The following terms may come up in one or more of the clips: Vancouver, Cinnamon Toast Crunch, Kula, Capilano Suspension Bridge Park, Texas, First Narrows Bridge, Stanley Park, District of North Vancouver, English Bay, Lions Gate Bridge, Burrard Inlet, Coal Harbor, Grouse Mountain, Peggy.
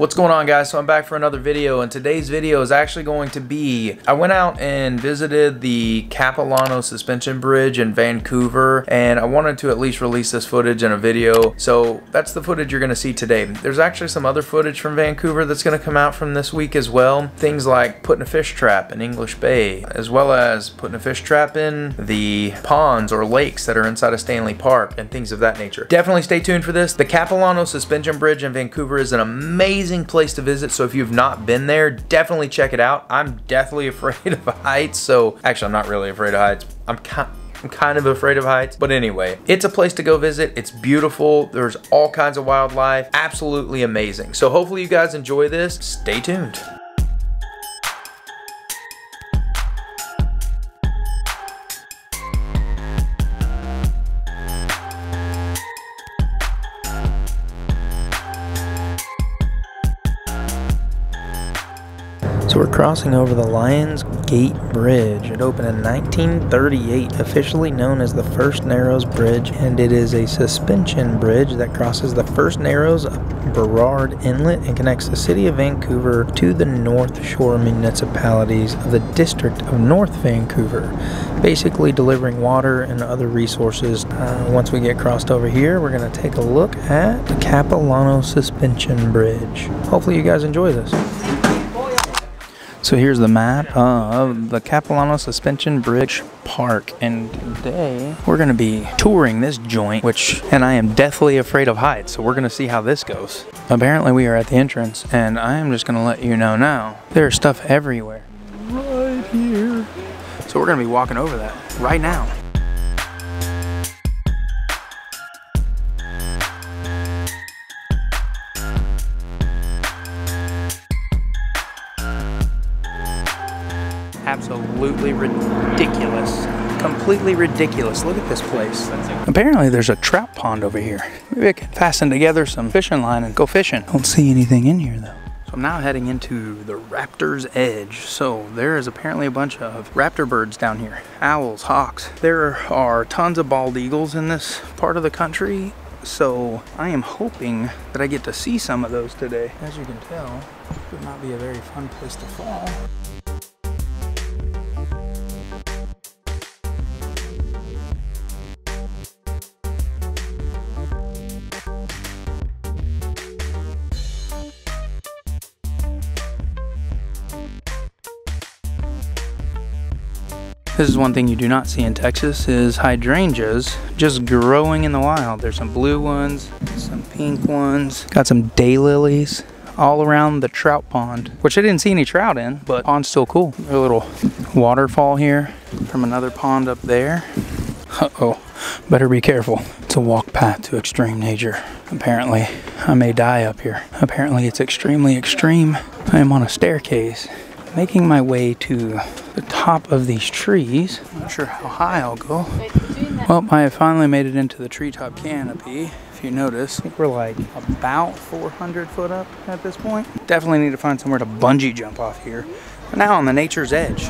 What's going on, guys? So I'm back for another video, and today's video is actually going to be, I went out and visited the Capilano Suspension Bridge in Vancouver, and I wanted to at least release this footage in a video, so that's the footage you're gonna see today. There's actually some other footage from Vancouver that's gonna come out from this week as well. Things like putting a fish trap in English Bay, as well as putting a fish trap in the ponds or lakes that are inside of Stanley Park and things of that nature. Definitely stay tuned for this. The Capilano Suspension Bridge in Vancouver is an amazing place to visit, so if you've not been there, definitely check it out. I'm deathly afraid of heights, so actually I'm not really afraid of heights. I'm kind of afraid of heights, but anyway, it's a place to go visit. It's beautiful. There's all kinds of wildlife. Absolutely amazing. So hopefully you guys enjoy this. Stay tuned. So we're crossing over the Lions Gate Bridge. It opened in 1938, officially known as the First Narrows Bridge, and it is a suspension bridge that crosses the First Narrows, Burrard Inlet, and connects the city of Vancouver to the North Shore municipalities of the District of North Vancouver, basically delivering water and other resources. Once we get crossed over here, we're going to take a look at the Capilano Suspension Bridge. Hopefully you guys enjoy this. So here's the map of the Capilano Suspension Bridge Park, and today we're going to be touring this joint, and I am deathly afraid of heights, so we're going to see how this goes. Apparently we are at the entrance, and I am just going to let you know now, there's stuff everywhere. Right here. So we're going to be walking over that right now. Absolutely ridiculous. Completely ridiculous. Look at this place. Apparently there's a trout pond over here. Maybe I can fasten together some fishing line and go fishing. Don't see anything in here though. So I'm now heading into the raptor's edge. So there is apparently a bunch of raptor birds down here. Owls, hawks. There are tons of bald eagles in this part of the country. So I am hoping that I get to see some of those today. As you can tell, it would not be a very fun place to fall. This is one thing you do not see in Texas is hydrangeas just growing in the wild. There's some blue ones, some pink ones, got some daylilies all around the trout pond, which I didn't see any trout in, but pond's still cool. A little waterfall here from another pond up there. Uh-oh, better be careful. It's a walk path to extreme nature. Apparently, I may die up here. Apparently, it's extremely extreme. I am on a staircase, making my way to the top of these trees. I'm not sure how high I'll go. Well, I have finally made it into the treetop canopy. If you notice, I think we're like about 400 foot up at this point. Definitely need to find somewhere to bungee jump off here. We're now on the nature's edge.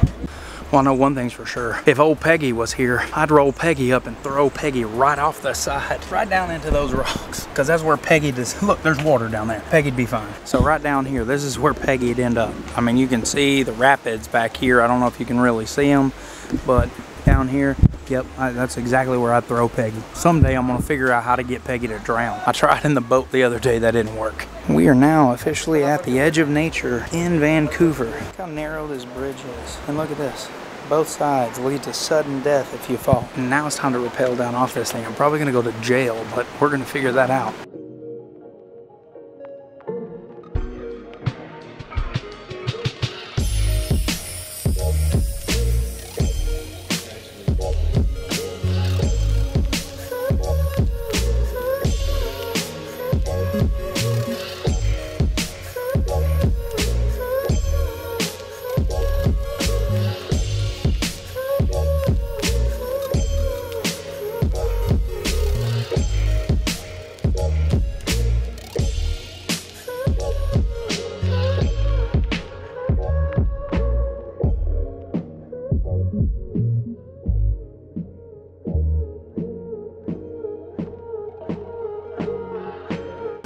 Well, I know one thing's for sure. If old Peggy was here, I'd roll Peggy up and throw Peggy right off the side, right down into those rocks. Because that's where Peggy does. Look, there's water down there. Peggy'd be fine. So right down here, this is where Peggy'd end up. I mean, you can see the rapids back here. I don't know if you can really see them, but down here, yep, that's exactly where I'd throw Peggy. Someday I'm gonna figure out how to get Peggy to drown. I tried in the boat the other day, that didn't work. We are now officially at the edge of nature in Vancouver. Look how narrow this bridge is. And look at this. Both sides lead to sudden death if you fall. And now it's time to rappel down off this thing. I'm probably going to go to jail, but we're going to figure that out.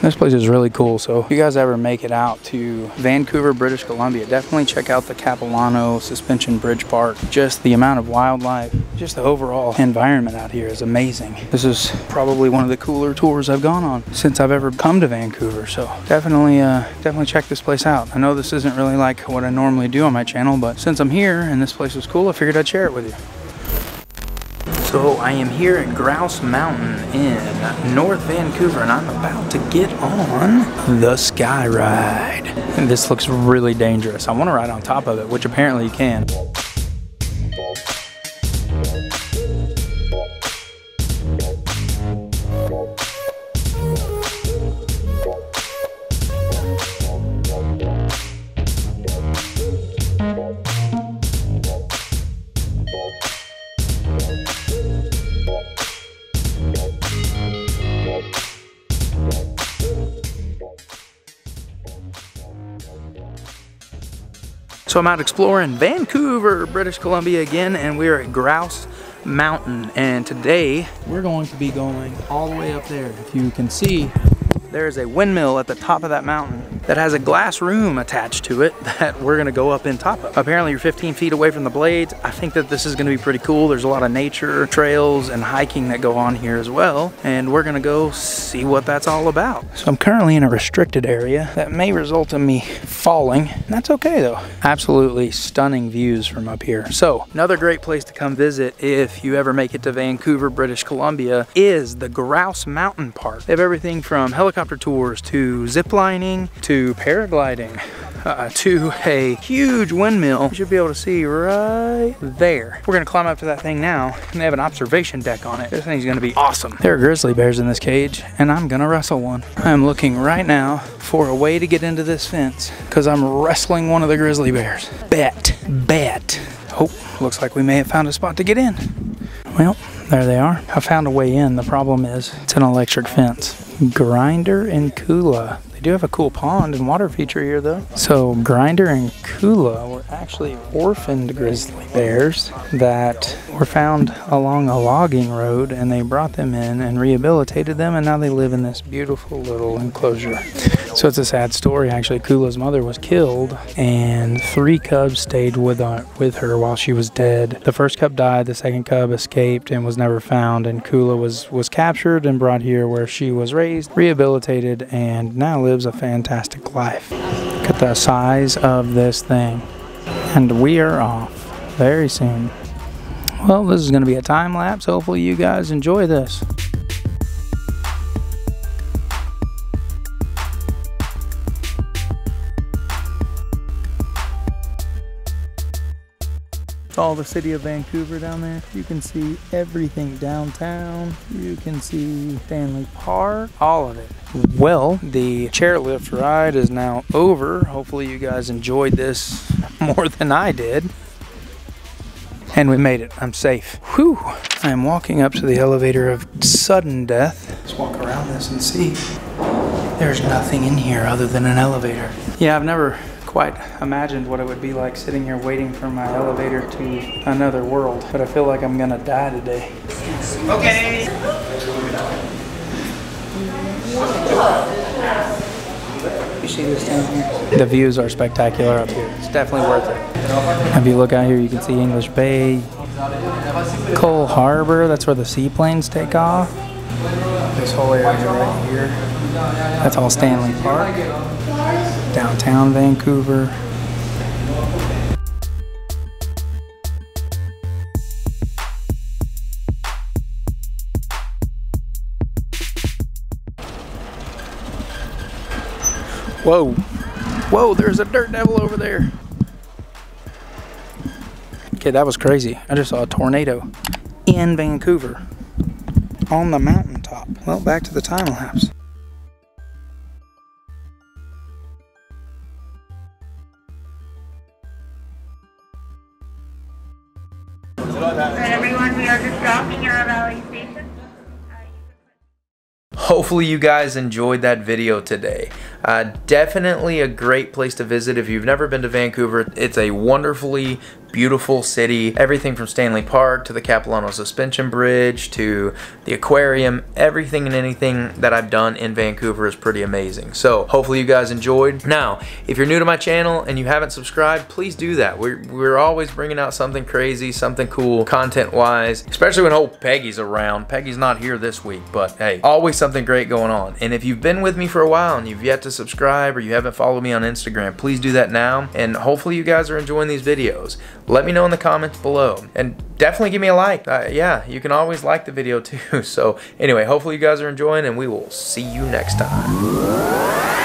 This place is really cool, so if you guys ever make it out to Vancouver, British Columbia, definitely check out the Capilano Suspension Bridge Park. Just the amount of wildlife, just the overall environment out here is amazing. This is probably one of the cooler tours I've gone on since I've ever come to Vancouver, so definitely check this place out. I know this isn't really like what I normally do on my channel, but since I'm here and this place was cool, I figured I'd share it with you. So I am here at Grouse Mountain in North Vancouver, and I'm about to get on the Sky Ride. And this looks really dangerous. I want to ride on top of it, which apparently you can. So I'm out exploring Vancouver, British Columbia again, and we're at Grouse Mountain. And today we're going to be going all the way up there. If you can see, there is a windmill at the top of that mountain that has a glass room attached to it that we're gonna go up in top of. Apparently you're 15 feet away from the blades. I think that this is gonna be pretty cool. There's a lot of nature, trails, and hiking that go on here as well. And we're gonna go see what that's all about. So I'm currently in a restricted area that may result in me falling. That's okay though. Absolutely stunning views from up here. So another great place to come visit if you ever make it to Vancouver, British Columbia, is the Grouse Mountain Park. They have everything from helicopter tours to zip lining to paragliding to a huge windmill you should be able to see right there. We're gonna climb up to that thing now, and they have an observation deck on it. This thing's gonna be awesome. There are grizzly bears in this cage, and I'm gonna wrestle one. I'm looking right now for a way to get into this fence because I'm wrestling one of the grizzly bears. Bet. Oh, looks like we may have found a spot to get in. Well, there they are. I found a way in. The problem is it's an electric fence. Grinder and Kula. They do have a cool pond and water feature here though. So Grinder and Kula were actually orphaned grizzly bears that were found along a logging road, and they brought them in and rehabilitated them, and now they live in this beautiful little enclosure. So it's a sad story actually. Kula's mother was killed and 3 cubs stayed with her while she was dead. The first cub died, the second cub escaped and was never found, and Kula was captured and brought here where she was raised, rehabilitated, and now lives a fantastic life. Look at the size of this thing. And we are off very soon. Well, this is going to be a time lapse. Hopefully you guys enjoy this. All the city of Vancouver down there. You can see everything downtown. You can see Stanley Park, all of it. Well, the chairlift ride is now over. Hopefully you guys enjoyed this more than I did. And we made it. I'm safe. Whew. I am walking up to the elevator of sudden death. Let's walk around this and see. There's nothing in here other than an elevator. Yeah, I've never quite imagined what it would be like sitting here waiting for my elevator to another world, but I feel like I'm gonna die today. Okay. You see this down here? The views are spectacular up here. It's definitely worth it. If you look out here, you can see English Bay, Coal Harbor. That's where the seaplanes take off. This whole area right here. That's all Stanley Park. Downtown Vancouver. Whoa. Whoa, there's a dirt devil over there. Okay, that was crazy. I just saw a tornado in Vancouver on the mountaintop. Well, back to the time lapse. Hopefully you guys enjoyed that video today. Definitely a great place to visit if you've never been to Vancouver. It's a wonderfully beautiful city. Everything from Stanley Park to the Capilano Suspension Bridge to the aquarium, everything and anything that I've done in Vancouver is pretty amazing. So hopefully you guys enjoyed. Now, if you're new to my channel and you haven't subscribed, please do that. We're always bringing out something crazy, something cool content-wise, especially when old Peggy's around. Peggy's not here this week, but hey, always something great going on. And if you've been with me for a while and you've yet to subscribe or you haven't followed me on Instagram, please do that now. And hopefully you guys are enjoying these videos. Let me know in the comments below. And definitely give me a like. Yeah, you can always like the video too. So anyway, hopefully you guys are enjoying and we will see you next time.